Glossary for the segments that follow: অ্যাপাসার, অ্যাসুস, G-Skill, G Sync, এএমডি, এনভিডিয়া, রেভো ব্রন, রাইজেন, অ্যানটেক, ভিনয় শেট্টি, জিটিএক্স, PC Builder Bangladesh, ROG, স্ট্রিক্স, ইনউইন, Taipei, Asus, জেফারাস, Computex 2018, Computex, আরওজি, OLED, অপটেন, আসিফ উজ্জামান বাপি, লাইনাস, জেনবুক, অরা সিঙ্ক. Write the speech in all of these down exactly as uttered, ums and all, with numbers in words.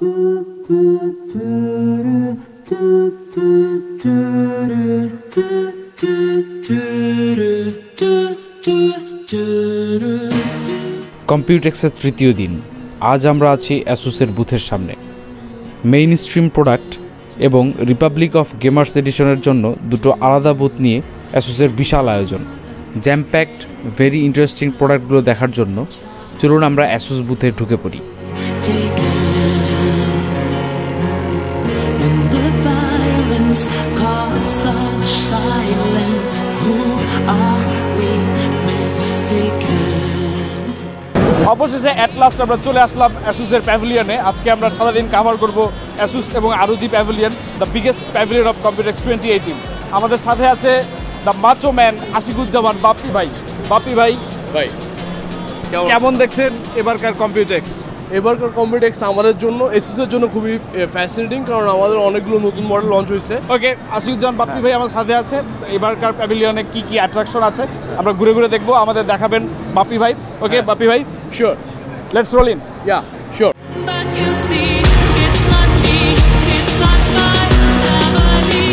কম্পিউটেক্সের তৃতীয় দিন আজ আমরা আছি অ্যাসুসের বুথের সামনে মেইন স্ট্রিম প্রোডাক্ট এবং রিপাবলিক অফ গেমার্স এডিশনের জন্য দুটো আলাদা বুথ নিয়ে অ্যাসুসের বিশাল আয়োজন জ্যাম প্যাকড ভেরি ইন্টারেস্টিং প্রোডাক্টগুলো দেখার জন্য চলুন আমরা অ্যাসুস বুথে ঢুকে পড়ি অবশেষে অ্যাট লাস্ট আমরা চলে আসলাম অ্যাসুসের প্যাভিলিয়নে আজকে আমরা সারাদিন কাভার করব অ্যাসুস এবং আরওজি pavilion the biggest pavilion of Computex twenty eighteen আমাদের সাথে আছে the macho man আসিফ উজ্জামান বাপি ভাই বাপি ভাই ভাই কেমন দেখছেন এবারকার কম্পিউটেক্স এবারকার কম্পিউটেক্স আমাদের জন্য অ্যাসুসের জন্য খুবই ফ্যাসিনেটিং কারণ আমাদের অনেকগুলো নতুন মডেল লঞ্চ হয়েছে ওকে আসিফ উজ্জামান বাপি ভাই আমার সাথে আছে এবারকার প্যাভিলিয়নে কী কী অ্যাট্রাকশন আছে আমরা ঘুরে ঘুরে দেখবো আমাদের দেখাবেন বাপি ভাই ওকে বাপি ভাই Sure. Let's roll in. Yeah, sure. But you see, it's not me, it's not my family.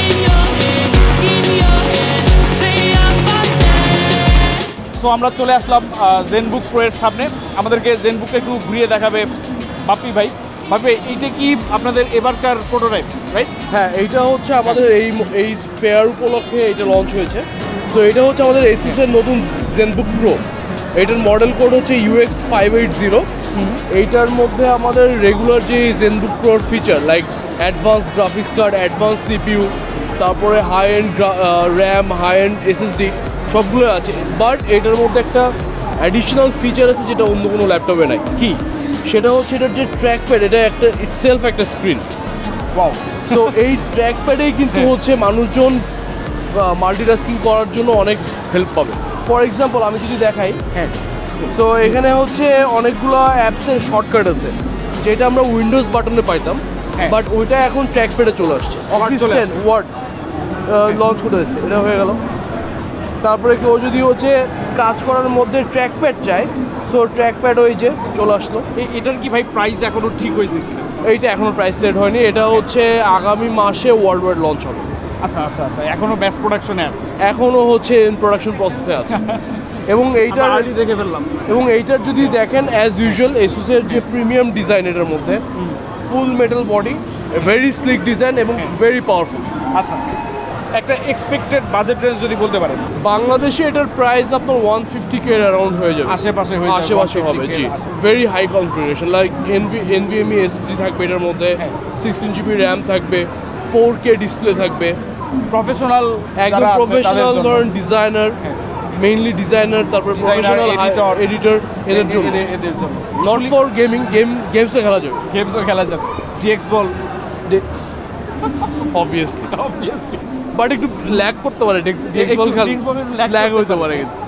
In your head, in your head, they are for dead. So, আমরা চলে আসলাম জেনবুক প্রোয়ের সামনে আমাদেরকে জেনবুকটা একটু ঘুরিয়ে দেখাবে বাপি ভাই ভাবি এইটা কি আপনাদের এবারকার প্রোটোটাইপ রাইট হ্যাঁ এইটা হচ্ছে আমাদের এই এই ফেয়ার উপলক্ষে এটা লঞ্চ হয়েছে সো এটা হচ্ছে আমাদের এসিসের নতুন জেনবুক প্রো এটার মডেল কোড হচ্ছে ইউএক্স ফাইভ এইট জিরো এইটার মধ্যে আমাদের রেগুলার যে জেনবুক প্রোর feature like advance graphics card advance CPU তারপরে high end RAM high end SSD সবগুলো আছে বাট এটার মধ্যে একটা অ্যাডিশনাল ফিচার আছে যেটা অন্য কোনো ল্যাপটপে নাই কি সেটা হচ্ছে এটার যে ট্র্যাক প্যাড এটা একটা ইটসেলফ একটা স্ক্রিন ওয়াও সো এই ট্র্যাক প্যাডেই কিন্তু হচ্ছে মানুষজন মাল্টিটাস্কিং করার জন্য অনেক হেল্প পাবে ফর এক্সাম্পল আমি যদি দেখাই হ্যাঁ সো এখানে হচ্ছে অনেকগুলো অ্যাপসের শর্টকাট আছে যেটা আমরা উইন্ডোজ বাটনে পাইতাম বাট ওইটা এখন ট্র্যাক প্যাডে চলে আসছে ওয়ার্ড লঞ্চ করে হয়েছে এটা হয়ে গেল তারপরে কেউ যদি হচ্ছে কাজ করার মধ্যে ট্র্যাক প্যাড চায় সো ট্র্যাক প্যাড ওই যে চলে আসলো এটার কি ভাই প্রাইস এখনও ঠিক হয়েছে এইটা এখনও প্রাইস সেট হয়নি এটা হচ্ছে আগামী মাসে ওয়ার্ল্ড ওয়াইড লঞ্চ হবে আচ্ছা আচ্ছা আচ্ছা এখনও ব্যাস প্রোডাকশনে আছে এখনও হচ্ছে প্রোডাকশন প্রসেসে আছে এবং এইটার দেখে ফেললাম এবং এইটার যদি দেখেন অ্যাজ ইউজুয়াল এসুসের যে প্রিমিয়াম ডিজাইন এটার মধ্যে full metal body very sleek design এবং ভেরি পাওয়ারফুল আচ্ছা একটা এক্সপেক্টেড বাজেট রেঞ্জ যদি বলতে পারেন বাংলাদেশে এটার প্রাইস আপনার ওয়ান ফিফটি কে অ্যারাউন্ড হয়ে যাবে আশেপাশে আশেপাশে হবে জি very high configuration like NV NVMe SSD থাকবে এটার মধ্যে সিক্সটিন জিবি র্যাম থাকবে ফোর কে ডিসপ্লে থাকবে প্রফেশনাল একদম প্রফেশনাল ধরুন ডিজাইনার মেইনলি ডিজাইনার তারপর প্রফেশনাল এডিটর এদের জন্য নট ফর গেমিং গেম গেমসে খেলা যাবে গেমসে খেলা যাবে DX ball obviously obviously but একটু ল্যাগ করতে পারে ডিএক্স বল ল্যাগ হতে পারে কিন্তু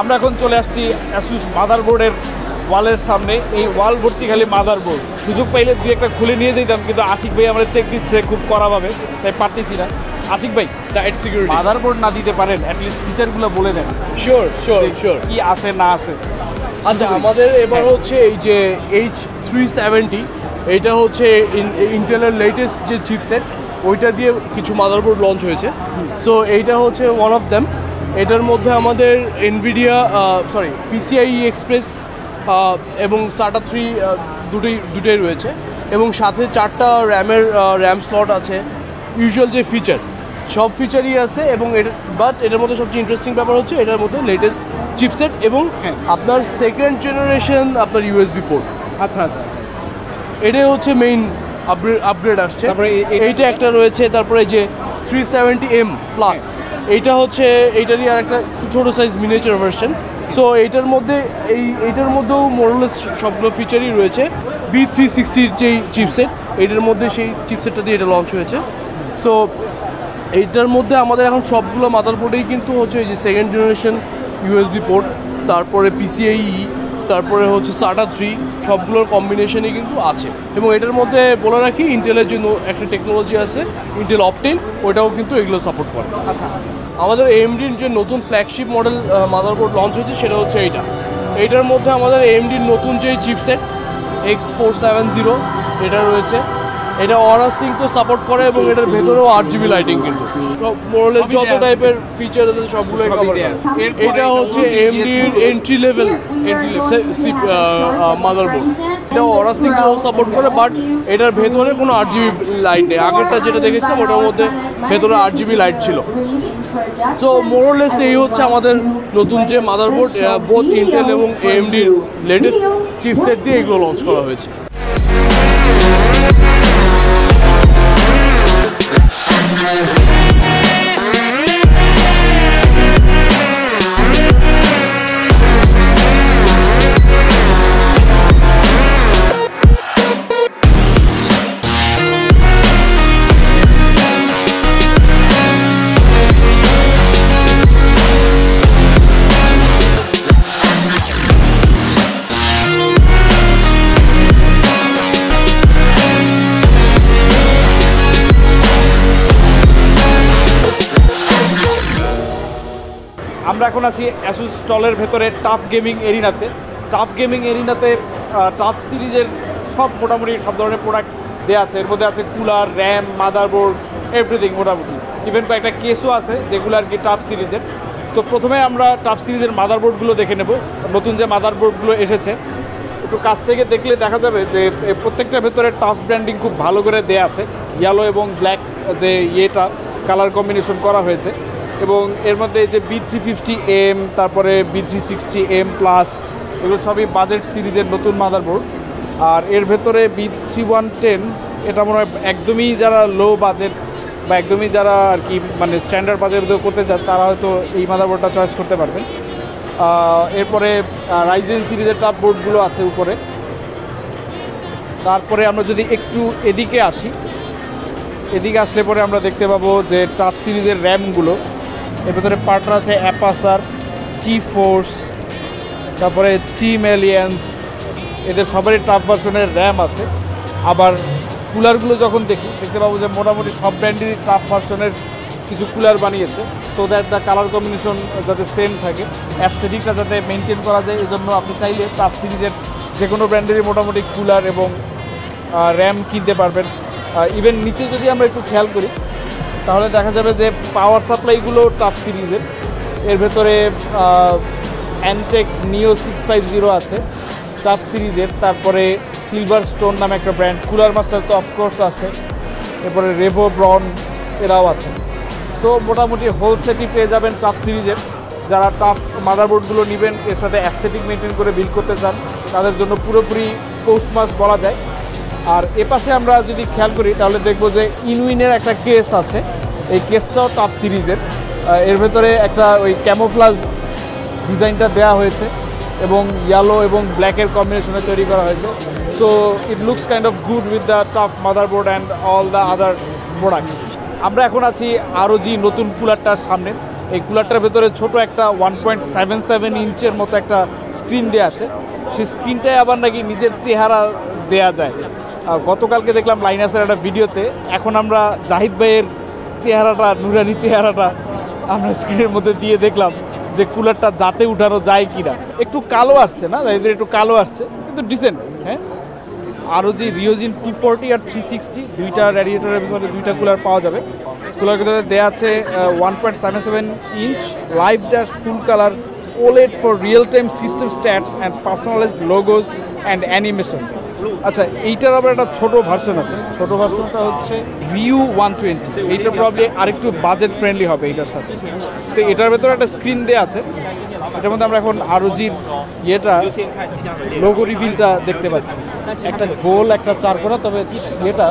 আমরা এখন চলে আসছি অ্যাসুস মাদারবোর্ডের ওয়ালের সামনে এই ওয়াল ভর্তি খালি মাদারবোর্ড সুযোগ পাইলে দুই একটা খুলে নিয়ে যেতাম কিন্তু আশিক ভাই আমরা চেক দিচ্ছে খুব কড়াভাবে তাই পারতেছি না আশিক ভাই ডাইট সিকিউরিটি মাদারবোর্ড না দিতে পারেন অ্যাটলিস্ট ফিচারগুলো বলে দেন শিওর শিওর শিওর কি আছে না আছে আচ্ছা আমাদের এবার হচ্ছে এই যে এইচ থ্রি সেভেন্টি এইটা হচ্ছে ইন্টেলের লেটেস্ট যে চিপসেট ওইটা দিয়ে কিছু মাদারবোর্ড লঞ্চ হয়েছে সো এইটা হচ্ছে ওয়ান অফ দ্যাম এটার মধ্যে আমাদের এনভিডিয়া সরি পিসিআই এক্সপ্রেস এবং সাটা থ্রি দুটোই দুটোই রয়েছে এবং সাথে চারটা র্যামের র্যাম স্লট আছে ইউজুয়াল যে ফিচার সব ফিচারই আছে এবং এটা বাট এটার মধ্যে সবচেয়ে ইন্টারেস্টিং ব্যাপার হচ্ছে এটার মধ্যে লেটেস্ট চিপসেট এবং আপনার সেকেন্ড জেনারেশন আপনার ইউএসবি পোর্ট আচ্ছা আচ্ছা আচ্ছা এটাই হচ্ছে মেইন আপগ্রেড আপগ্রেড আসছে এইটা একটা রয়েছে তারপরে যে থ্রি সেভেন্টি এম প্লাস এইটা হচ্ছে এইটারই আর একটা ছোটো সাইজ মিনিয়েচার ভার্সন সো এইটার মধ্যে এই এইটার মধ্যেও মোরলেস সবগুলো ফিচারই রয়েছে বি থ্রি সিক্সটির যেই চিপসেট এইটার মধ্যে সেই চিপসেটটা দিয়ে এটা লঞ্চ হয়েছে সো এইটার মধ্যে আমাদের এখন সবগুলো মাদারবোর্ডেই কিন্তু হচ্ছে এই যে সেকেন্ড জেনারেশন ইউএসবি পোর্ট তারপরে পিসিআই তারপরে হচ্ছে সাটা থ্রি সবগুলোর কম্বিনেশনই কিন্তু আছে এবং এটার মধ্যে বলে রাখি ইন্টেলের যে একটা টেকনোলজি আছে ইন্টেল অপটেন ওটাও কিন্তু এগুলো সাপোর্ট করে। আচ্ছা আমাদের এএমডির যে নতুন ফ্ল্যাগশিপ মডেল মাদারবোর্ড লঞ্চ হয়েছে সেটা হচ্ছে এইটা। এইটার মধ্যে আমাদের এএমডির নতুন যে chipset X four seven zero এটা রয়েছে, এটা অরা সিঙ্ক তো সাপোর্ট করে এবং এটার ভেতরেও আট জিবি লাইটিং কিন্তু সব মোডেলের যত টাইপের ফিচার আছে সবগুলোই কভার করে। এটা হচ্ছে এএমডির এন্ট্রি লেভেল মাদারবোর্ড, এটা অরা সিঙ্কও সাপোর্ট করে বাট এটার ভেতরে কোনো আট জিবি লাইট নেই। আগেরটা যেটা দেখেছিলাম ওটার মধ্যে ভেতরে আট জিবি লাইট ছিল। সো মোরলেস এই হচ্ছে আমাদের নতুন যে মাদারবোর্ড বোথ ইন্টেল এবং এএমডির লেটেস্ট চিপসেট দিয়ে এগুলো লঞ্চ করা হয়েছে। আমরা এখন আছি অ্যাসুস স্টলের ভেতরে টাফ গেমিং এরিনাতে। টাফ গেমিং এরিনাতে টাফ সিরিজের সব মোটামুটি সব ধরনের প্রোডাক্ট দেওয়া আছে। এর মধ্যে আছে কুলার, র্যাম, মাদারবোর্ড, এভরিথিং মোটামুটি। ইভেন কয়েকটা কেসও আছে যেগুলো আর কি টাফ সিরিজের। তো প্রথমে আমরা টাফ সিরিজের মাদারবোর্ডগুলো দেখে নেব। নতুন যে মাদারবোর্ডগুলো এসেছে একটু কাছ থেকে দেখলে দেখা যাবে যে প্রত্যেকটার ভেতরে টাফ ব্র্যান্ডিং খুব ভালো করে দেওয়া আছে। ইয়েলো এবং ব্ল্যাক যে ইয়েটা কালার কম্বিনেশন করা হয়েছে এবং এর মধ্যে যে বি থ্রি ফিফটি এম তারপরে B three sixty M plus এগুলো সবই বাজেট সিরিজের নতুন মাদারবোর্ড। আর এর ভেতরে বি থ্রি ওয়ান টেন এটা মনে হয় একদমই যারা লো বাজেট বা একদমই যারা আর কি মানে স্ট্যান্ডার্ড বাজেট করতে চান তারা হয়তো এই মাদারবোর্ডটা চয়েস করতে পারবেন। এরপরে রাইজেন সিরিজের টাপ বোর্ডগুলো আছে উপরে। তারপরে আমরা যদি একটু এদিকে আসি, এদিকে আসলে পরে আমরা দেখতে পাবো যে টাপ সিরিজের র্যামগুলো। এর ভেতরে পার্টনার আছে অ্যাপাসার, টি ফোর্স, তারপরে টিম এলিয়েন্স, এদের সবারই টাফ ভার্সনের র্যাম আছে। আবার কুলারগুলো যখন দেখি দেখতে পাবো যে মোটামুটি সব ব্র্যান্ডেরই টাফ ভার্সনের কিছু কুলার বানিয়েছে so that the colour combination যাতে সেম থাকে, অ্যাস্থেটিকটা যাতে মেনটেন করা যায়। এই জন্য আপনি চাইলে টাফ সিরিজের যে কোনো ব্র্যান্ডেরই মোটামুটি কুলার এবং র্যাম কিনতে পারবেন। ইভেন নিচে যদি আমরা একটু খেয়াল করি তাহলে দেখা যাবে যে পাওয়ার সাপ্লাইগুলো টাফ সিরিজের। এর ভেতরে অ্যানটেক Neo six five zero আছে টাফ সিরিজের, তারপরে সিলভার স্টোন নামে একটা ব্র্যান্ড, কুলার মাস্টার তো অফকোর্স আছে, এরপরে রেভো ব্রন এরাও আছে। তো মোটামুটি হোল সেটই পেয়ে যাবেন টাফ সিরিজের। যারা টাফ মাদারবোর্ডগুলো নেবেন এর সাথে অ্যাস্থেটিক মেনটেন করে বিল্ড করতে চান তাদের জন্য পুরোপুরি পৌষ মাস বলা যায়। আর এপাশে আমরা যদি খেয়াল করি তাহলে দেখব যে ইনউইনের একটা কেস আছে, এই কেসটাও টাফ সিরিজের। এর ভেতরে একটা ওই ক্যামোফ্লাজ ডিজাইনটা দেওয়া হয়েছে এবং ইয়েলো এবং ব্ল্যাকের কম্বিনেশনে তৈরি করা হয়েছে। So it looks kind of good with the tough motherboard and all the other products. আমরা এখন আছি আরও জি নতুন কুলারটার সামনে। এই কুলারটার ভেতরে ছোট একটা ওয়ান পয়েন্ট সেভেন সেভেন ইঞ্চের মতো একটা স্ক্রিন দেওয়া আছে। সেই স্ক্রিনটাই আবার নাকি নিজের চেহারা দেওয়া যায়। গতকালকে দেখলাম লাইনাসের একটা ভিডিওতে। এখন আমরা জাহিদ ভাইয়ের চেহারাটা, নুরানি চেহারাটা আমরা স্ক্রিনের মধ্যে দিয়ে দেখলাম যে কুলারটা যাতে উঠানো যায় কি না। একটু কালো আসছে না, এদের একটু কালো আসছে কিন্তু ডিসেন্ট। হ্যাঁ আরও যে রিওজিন টু ফোরটি আর থ্রি সিক্সটি দুইটা রেডিয়েটারের ভিতরে দুইটা কুলার পাওয়া যাবে। কুলার ভিতরে দেওয়া আছে one point seven seven inch live dash full colour OLED for real-time system stats and personalized logos and animations. আচ্ছা এইটার আবার একটা ছোটো ভার্সন আছে, ছোটো ভার্সনটা হচ্ছে ভিউ ওয়ান টোয়েন্টি। এইটা প্রবলি আরেকটু বাজেট ফ্রেন্ডলি হবে এইটার সাথে। তো এটার ভেতরে একটা স্ক্রিন দেওয়া আছে, এটার মধ্যে আমরা এখন আরোজির ইয়েটা লোগো রিভিলটা দেখতে পাচ্ছি। একটা গোল একটা চার করা, তবে এটা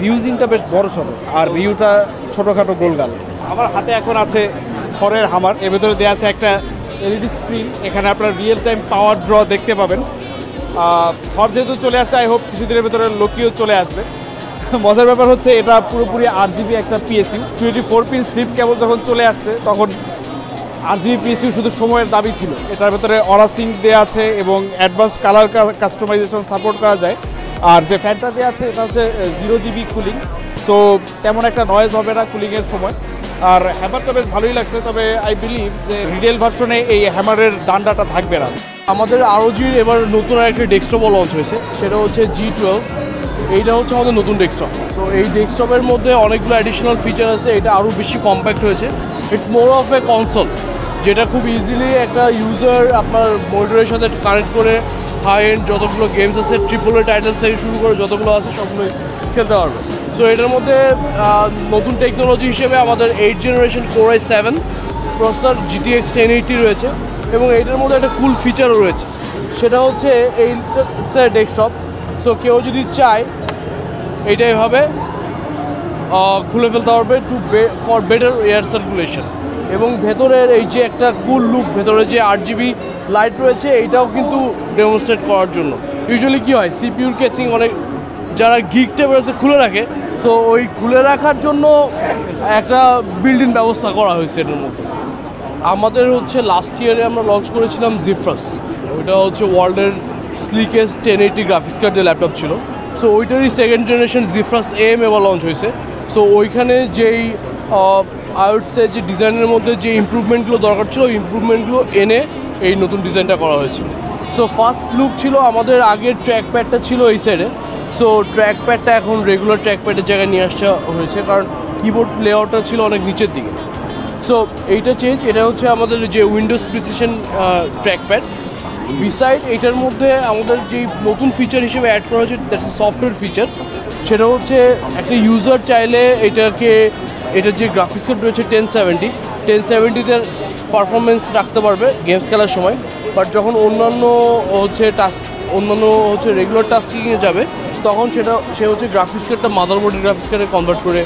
ভিউজিংটা বেশ বড় সড়ো আর ভিউটা ছোটোখাটো গোলগাল। আমার হাতে এখন আছে খড়ের হামার, এর ভেতরে দেওয়া আছে একটা এলইডি স্ক্রিন, এখানে আপনার রিয়েল টাইম পাওয়ার ড্র দেখতে পাবেন। থর যেহেতু চলে আসছে আই হোপ কিছুদিনের ভেতরে লোকিও চলে আসবে। মজার ব্যাপার হচ্ছে এটা পুরোপুরি আট জিবি একটা PSU, twenty four pin sleeve cable যখন চলে আসছে তখন आरजीबी पीसी शुद्ध समय दाबी छिलो एटार भितरे अरा सिंक देया आछे एबं एडवांस कलर कस्टमाइजेशन सपोर्ट करा जाए और जो फैनटा देया आछे एटा होच्छे जीरो जिबी कुलिंग सो तेमन एकटा नয়েজ होबे ना कुलिंगের समय और हैमारটা বেশ ভালোই লাগছে তবে आई बिलीव যে রিডেল ভার্সনে এই হ্যামারের ডান্ডাটা থাকবে না আমাদের আরওজির এবার নতুন একটা ডেস্কটপ লঞ্চ হয়েছে সেটা হচ্ছে জি টুয়েলভ এইটা হচ্ছে আমাদের নতুন ডেস্কটপ সো এই ডেস্কটপের মধ্যে অনেকগুলো অ্যাডিশনাল ফিচার আছে এটা আরো বেশি কম্প্যাক্ট হয়েছে it's more of a console যেটা খুব ইজিলি একটা ইউজার আপনার মোটরের সাথে কানেক্ট করে হাই এন্ড যতগুলো গেমস আছে ট্রিপল এ টাইটেলস থেকে শুরু করে যতগুলো আছে সবগুলো খেলতে পারবে সো এটার মধ্যে নতুন টেকনোলজি হিসেবে আমাদের eight generation core i seven processor জিটিএক্স ten eighty রয়েছে এবং এটার মধ্যে একটা কুল ফিচারও রয়েছে সেটা হচ্ছে এইটা ডেস্কটপ সো কেউ যদি চায় এটা এভাবে খুলে ফেলতে পারবে to for better air circulation এবং ভেতরের এই যে একটা কুল লুক ভেতরে যে আট জিবি লাইট রয়েছে এইটাও কিন্তু ডেমনস্ট্রেট করার জন্য ইউজুয়ালি কী হয় সিপিউর কেসিং অনেক যারা গিগ টেবিল আছে খুলে রাখে সো ওই খুলে রাখার জন্য একটা বিল্ড ইন ব্যবস্থা করা হয়েছে এটার মধ্যে আমাদের হচ্ছে লাস্ট ইয়ারে আমরা লঞ্চ করেছিলাম জেফারাস ওইটা হচ্ছে ওয়ার্ল্ডের sleekest ten eighty graphics card যে ল্যাপটপ ছিল সো ওইটারই সেকেন্ড জেনারেশন জেফারাস এম এবার লঞ্চ হয়েছে সো ওইখানে যেই আউটসে যে ডিজাইনের মধ্যে যে ইমপ্রুভমেন্টগুলো দরকার ছিল ওই ইমপ্রুভমেন্টগুলো এনে এই নতুন ডিজাইনটা করা হয়েছে সো ফার্স্ট লুক ছিল আমাদের আগের ট্র্যাক প্যাডটা ছিল এই সাইডে সো ট্র্যাক প্যাডটা এখন রেগুলার ট্র্যাক প্যাডের জায়গায় নিয়ে আসা হয়েছে কারণ কিবোর্ড লেআউটটা ছিল অনেক নিচের দিকে সো এইটা চেঞ্জ এটা হচ্ছে আমাদের যে Windows precision track pad beside এটার মধ্যে আমাদের যেই নতুন ফিচার হিসেবে অ্যাড করা হয়েছে দ্যাটস এ সফটওয়্যার ফিচার সেটা হচ্ছে একটা ইউজার চাইলে এটাকে এটার যে গ্রাফিক্স কার্ড রয়েছে টেন সেভেন্টি টেন সেভেন্টিতে পারফরমেন্স রাখতে পারবে গেমস খেলার সময় বাট যখন অন্যান্য হচ্ছে টাস্ক অন্যান্য হচ্ছে রেগুলার টাস্কিংয়ে যাবে তখন সেটা সে হচ্ছে গ্রাফিক্স কার্ডটা মাদারবোর্ডের গ্রাফিক্স কার্ডে কনভার্ট করে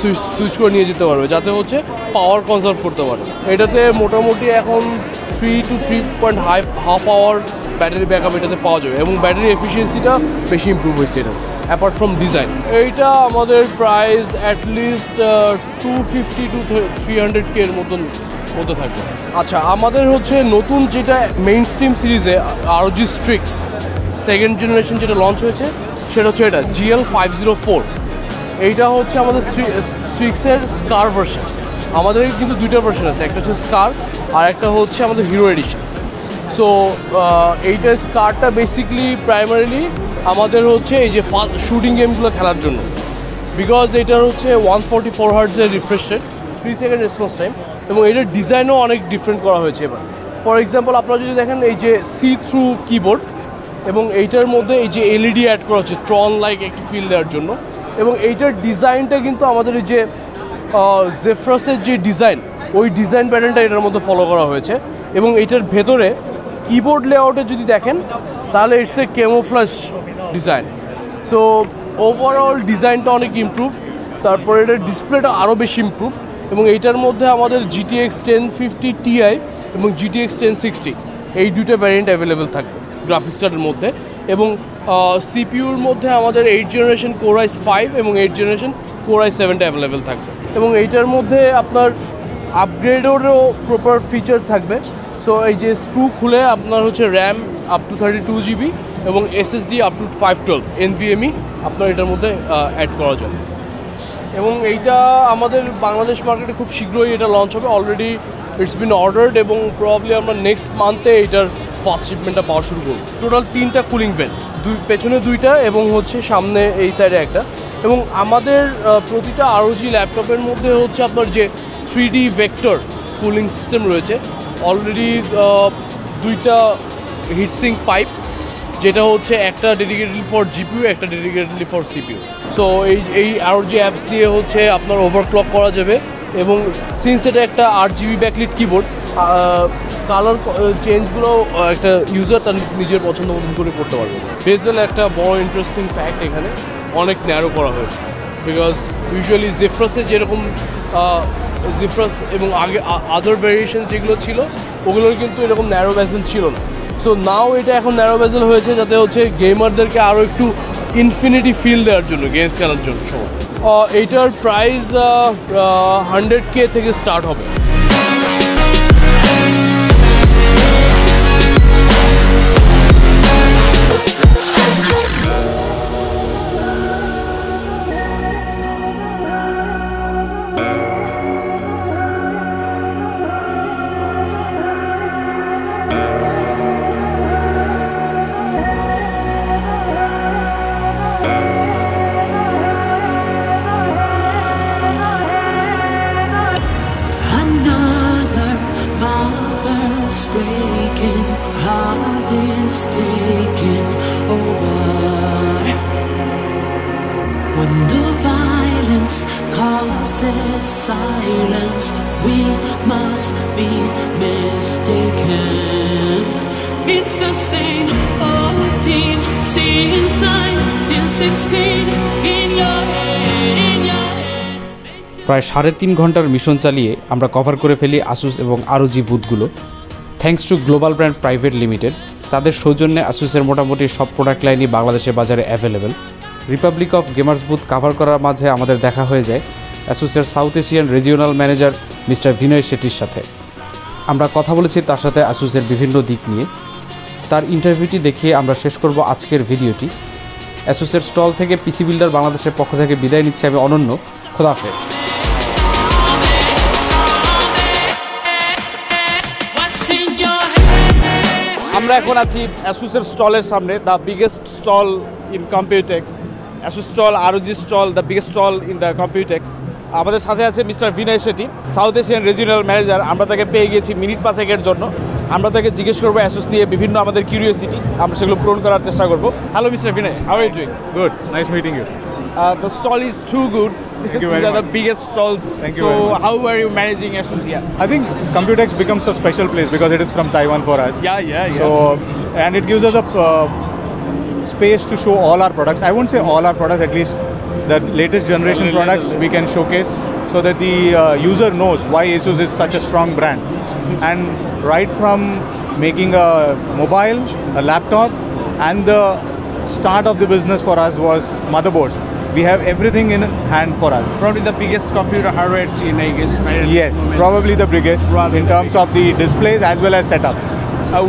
সুইচ সুইচ করে নিয়ে যেতে পারবে যাতে হচ্ছে পাওয়ার কনজার্ভ করতে পারে এটাতে মোটামুটি এখন three two three point half half hour battery backup এটাতে পাওয়া যাবে এবং ব্যাটারি এফিসিয়েন্সিটা বেশি ইম্প্রুভ হয়েছে এটা অ্যাপার্ট ফ্রম ডিজাইন এইটা আমাদের price at least two fifty to three hundred K এর মতন মতো থাকবে আচ্ছা আমাদের হচ্ছে নতুন যেটা মেইন স্ট্রিম সিরিজে আরওজি স্ট্রিক্স সেকেন্ড জেনারেশন যেটা লঞ্চ হয়েছে সেটা হচ্ছে এটা জিএল ফাইভ জিরো ফোর এইটা হচ্ছে আমাদের স্ট্রিক্সের স্কার ভার্সন আমাদের কিন্তু দুইটা ভার্সন আছে একটা হচ্ছে স্কার আর একটা হচ্ছে আমাদের হিরো এডিশন সো এইটা স্কারটা বেসিক্যালি প্রাইমারিলি আমাদের হচ্ছে এই যে ফাস্ট শুটিং গেমগুলো খেলার জন্য বিকজ এটার হচ্ছে ওয়ান ফোরটি ফোর হার্টজের refresh rate three second response time এবং এটার ডিজাইনও অনেক ডিফারেন্ট করা হয়েছে এবার ফর এক্সাম্পল আপনারা যদি দেখেন এই যে সি থ্রু কিবোর্ড এবং এইটার মধ্যে এই যে এলইডি অ্যাড করা হচ্ছে ট্রন লাইক একটি ফিল দেওয়ার জন্য এবং এইটার ডিজাইনটা কিন্তু আমাদের এই যে জেফারাসের যে ডিজাইন ওই ডিজাইন প্যাটার্নটা এটার মধ্যে ফলো করা হয়েছে এবং এইটার ভেতরে কিবোর্ড লেআউটে যদি দেখেন তাহলে it's a camouflage design so overall ডিজাইনটা অনেক ইমপ্রুভ তারপরে এটার ডিসপ্লেটা আরও বেশি ইমপ্রুভ এবং এইটার মধ্যে আমাদের জিটিএক্স টেন ফিফটি টিআই এবং জিটিএক্স টেন সিক্সটি এই দুটো ভ্যারিয়েন্ট অ্যাভেলেবেল থাকবে গ্রাফিক্স কার্ডের মধ্যে এবং সিপিউর মধ্যে আমাদের eight generation core i five এবং এইট জেনারেশন কোর আই সেভেনটা অ্যাভেলেবেল থাকবে এবং এইটার মধ্যে আপনার আপগ্রেডেরও প্রপার ফিচার থাকবে সো এই যে স্ক্রু খুলে আপনার হচ্ছে RAM up to thirty two GB এবং SSD up to five twelve NVMe আপনার এটার মধ্যে অ্যাড করা যাবে এবং এইটা আমাদের বাংলাদেশ মার্কেটে খুব শীঘ্রই এটা লঞ্চ হবে অলরেডি ইটস বিন অর্ডার্ড এবং প্রবলি আমরা নেক্সট মান্থে এইটার ফার্স্ট শিপমেন্টটা পাওয়া শুরু করব টোটাল তিনটা কুলিং ফ্যান দুই পেছনে দুইটা এবং হচ্ছে সামনে এই সাইডে একটা এবং আমাদের প্রতিটা আরওজি ল্যাপটপের মধ্যে হচ্ছে আপনার যে three D vector cooling system রয়েছে অলরেডি দুইটা হিটসিং পাইপ যেটা হচ্ছে একটা ডেডিকেটেডলি ফর জিপিইউ একটা ডেডিকেটেডলি ফর সিপিইউ সো এই এই আরওজি অ্যাপস দিয়ে হচ্ছে আপনার ওভারক্লক করা যাবে এবং সিন্স এটা একটা আট জিবি ব্যাকলিট কিবোর্ড কালার চেঞ্জগুলো একটা ইউজার তার নিজের পছন্দ মতন করে করতে পারবে বেজেল একটা বড় ইন্টারেস্টিং ফ্যাক্ট এখানে অনেক ন্যারো করা হয়েছে বিকজ ইউজুয়ালি জেফারাসে যেরকম জেফারাস এবং আগে আদার ভেরিয়েশন যেগুলো ছিল ওগুলোর কিন্তু এরকম ন্যারো বেজেল ছিল না সো নাও এটা এখন ন্যারো বেজেল হয়েছে যাতে হচ্ছে গেমারদেরকে আরও একটু ইনফিনিটি ফিল দেওয়ার জন্য গেমস খেলার জন্য সবাই এইটার প্রাইস হান্ড্রেড কে থেকে স্টার্ট হবে we must be mistaken. It's the same old team since nineteen sixteen. In your head, in your head. প্রায় সাড়ে তিন ঘন্টার মিশন চালিয়ে আমরা কভার করে ফেলি আসুস এবং আর ও জি বুথগুলো। Thanks to global brand private limited, তাদের সৌজন্যে আসুসের মোটামুটি সব প্রোডাক্ট লাইনই বাংলাদেশের বাজারে available. Republic of Gamers booth cover করার মাঝে আমাদের দেখা হয়ে যায় associate South Asian regional manager mister Vinay শেট্টির সাথে। আমরা কথা বলেছি তার সাথে অ্যাসোসের বিভিন্ন দিক নিয়ে। তার ইন্টারভিউটি দেখিয়ে আমরা শেষ করব আজকের ভিডিওটি। অ্যাসোসের স্টল থেকে পিসি বিল্ডার বাংলাদেশের পক্ষ থেকে বিদায় নিচ্ছে আমি অনন্য। খোদাফেজ। আমরা এখন আছি অ্যাসুসের স্টলের সামনে, the biggest stall in Computex. অ্যাসুস stall, R O G stall, the biggest stall in the Computex. আমাদের সাথে আছে mister ভিনয় শেট্টি, south Asian regional manager. আমরা তাকে পেয়ে গেছি মিনিট পাঁচেকের জন্য। আমরা তাকে জিজ্ঞেস করবো অ্যাসুস নিয়ে বিভিন্ন আমাদের কিউরিওসিটি, আমরা সেগুলো পূরণ করার চেষ্টা করবো। Hello mister Vinay, how are you doing? Good, nice meeting you. The stall is too good. Thank you very much. These are the biggest stalls. Thank you. So, very much. How are you managing Asus here? I think Computex becomes a special place because it is from Taiwan for us. Yeah, yeah, yeah. So, and it gives us a uh, space to show all our products. I won't say all our products, at least the latest generation yeah, products latest. we can showcase, so that the uh, user knows why Asus is such a strong brand. And right from making a mobile, a laptop, and the start of the business for us was motherboards. We have everything in hand for us. Probably the biggest computer hardware chain, I guess. Yes, probably the biggest probably in the terms biggest. of the displays as well as setups. Uh,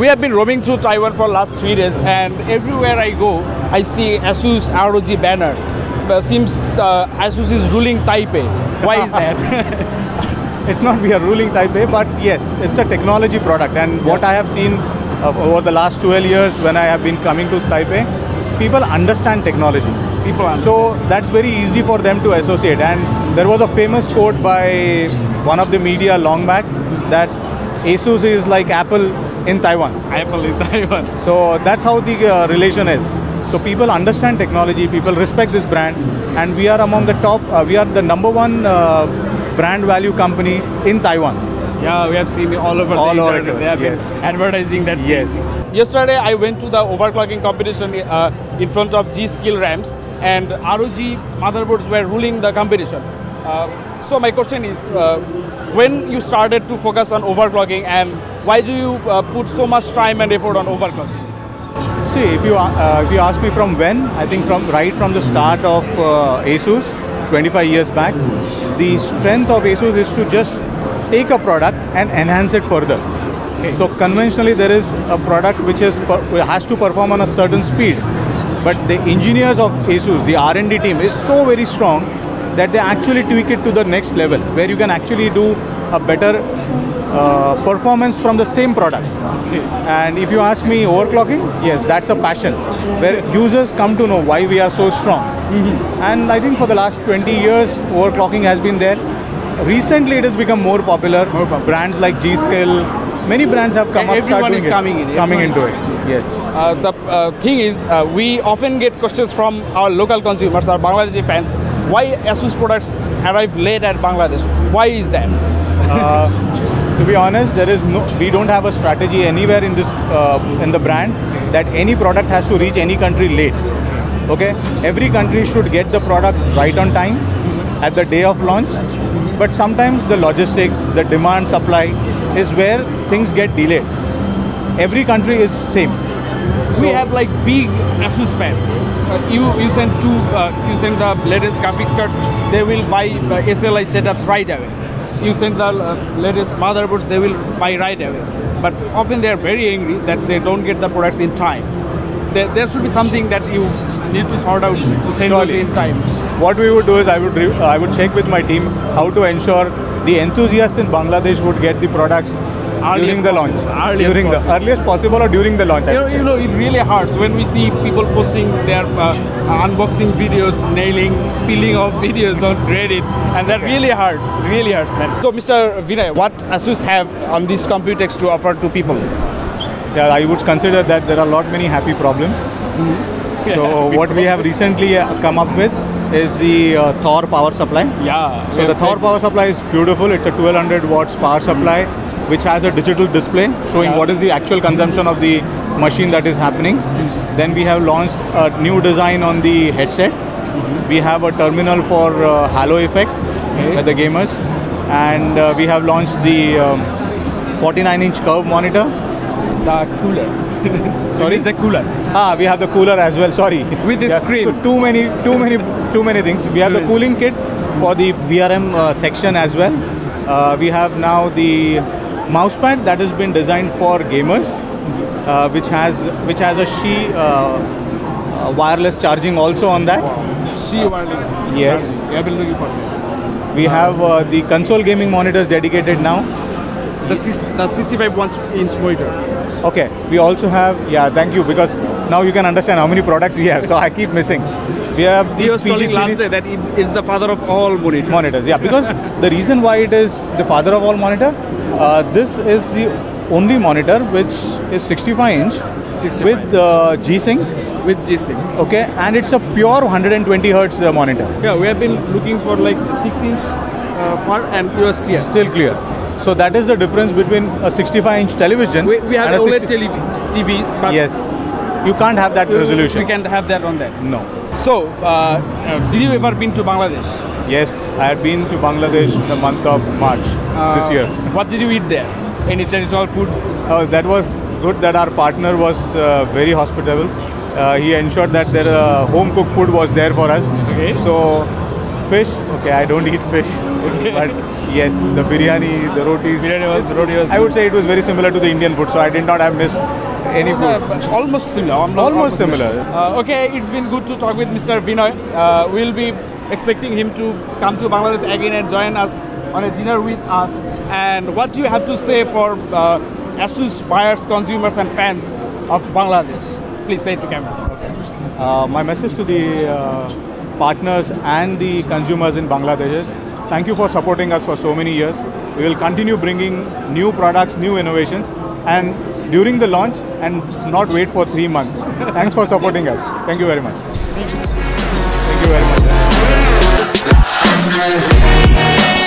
we have been roaming through Taiwan for the last three days, and everywhere I go, I see Asus R O G banners. But seems uh, Asus is ruling Taipei. Why is that? It's not we are ruling Taipei, but yes, it's a technology product. And yeah. what I have seen uh, over the last twelve years when I have been coming to Taipei, people understand technology. People understand. So that's very easy for them to associate. And there was a famous quote by one of the media long back that Asus is like Apple in Taiwan. Apple in Taiwan. So that's how the uh, relation is. So people understand technology, people respect this brand, and we are among the top, uh, we are the number one uh, brand value company in Taiwan. Yeah, we have seen it all over all the internet. They have yes. been advertising that. Yes. Thing. Yesterday, I went to the overclocking competition uh, in front of G-Skill ramps, and R O G motherboards were ruling the competition. Uh, so my question is, uh, when you started to focus on overclocking, and why do you uh, put so much time and effort on overclocks? See, if you, uh, if you ask me from when, I think from right from the start of uh, Asus, twenty-five years back, the strength of Asus is to just take a product and enhance it further. So conventionally there is a product which is per, has to perform on a certain speed, but the engineers of Asus, the R and D team is so very strong that they actually tweak it to the next level where you can actually do a better uh, performance from the same product. And if you ask me overclocking, yes, that's a passion where users come to know why we are so strong. Mm-hmm. And I think for the last twenty years overclocking has been there. Recently it has become more popular, more popular. Brands like G-Skill, many brands have come and up everyone is coming in, coming into it. Yes. Uh, the uh, thing is, uh, we often get questions from our local consumers, our Bangladeshi fans. Why Asus products arrive late at Bangladesh? Why is that? Uh, to be honest, there is no. We don't have a strategy anywhere in this uh, in the brand that any product has to reach any country late. Okay. Every country should get the product right on time at the day of launch. But sometimes the logistics, the demand supply is where things get delayed. Every country is same. We so, have like big Asus fans. Uh, you you send two, uh, you send the latest graphics cards, they will buy uh, S L I setups right away. You send the uh, latest motherboards, they will buy right away. But often they are very angry that they don't get the products in time. There, there should be something that you need to sort out to send those in time. What we would do is I would I would check with my team how to ensure the enthusiasts in Bangladesh would get the products earliest during the launch, earliest during possible. the earliest possible or during the launch. You know, you know, it really hurts when we see people posting their uh, unboxing videos, nailing, peeling off videos on Reddit, and that okay. really hurts, really hurts, man. So, Mister Vinay, what Asus have on this Computex to offer to people? Yeah, I would consider that there are a lot many happy problems. Mm-hmm. So what we have recently come up with is the uh, Thor power supply. Yeah. So the Thor power supply is beautiful. It's a twelve hundred watts power supply, mm-hmm. which has a digital display showing yeah. what is the actual consumption of the machine that is happening. Mm-hmm. Then we have launched a new design on the headset. Mm-hmm. We have a terminal for uh, halo effect okay. at the gamers, and uh, we have launched the forty-nine inch um, curve monitor. The cooler. Sorry, the cooler. Ah, we have the cooler as well. Sorry, with the yes. screen. So too many, too many, too many things. We have the cooling kit for the V R M uh, section as well. Uh, we have now the mouse pad that has been designed for gamers, uh, which has which has a Qi uh, uh, wireless charging also on that. Qi wireless. Uh, yes. We have been looking for this. We have uh, the console gaming monitors dedicated now. The six, the sixty-five inch monitor. Okay, we also have, yeah, thank you, because now you can understand how many products we have, so I keep missing. We have the P G series. Last day that it, it's the father of all monitors. Monitors, yeah, because the reason why it is the father of all monitor, uh, this is the only monitor which is sixty-five inch with uh, G Sync. With G Sync. Okay, and it's a pure one hundred twenty hertz uh, monitor. Yeah, we have been looking for like six inch uh, far and it was clear. Still clear. So that is the difference between a sixty-five inch television. We, we have and OLED T Vs, but yes, you can't have that we, resolution. We can't have that on that. No. So, uh, did you ever been to Bangladesh? Yes, I had been to Bangladesh in the month of March uh, this year. What did you eat there? Any traditional food? Uh, that was good. That our partner was uh, very hospitable. Uh, he ensured that their uh, home cooked food was there for us. Okay. So, fish. Okay, I don't eat fish, but yes, the biryani, the rotis. Biryani was, roti was I would say it was very similar to the Indian food, so I did not have missed any food. Uh, almost similar. Almost, almost similar. Uh, okay, it's been good to talk with Mister Vinay. Uh, we'll be expecting him to come to Bangladesh again and join us on a dinner with us. And what do you have to say for uh, Asus buyers, consumers, and fans of Bangladesh? Please say it to camera. Okay. Uh, my message to the uh, partners and the consumers in Bangladesh. Thank you for supporting us for so many years. We will continue bringing new products, new innovations, and during the launch, and not wait for three months. Thanks for supporting us. Thank you very much. Thank you very much.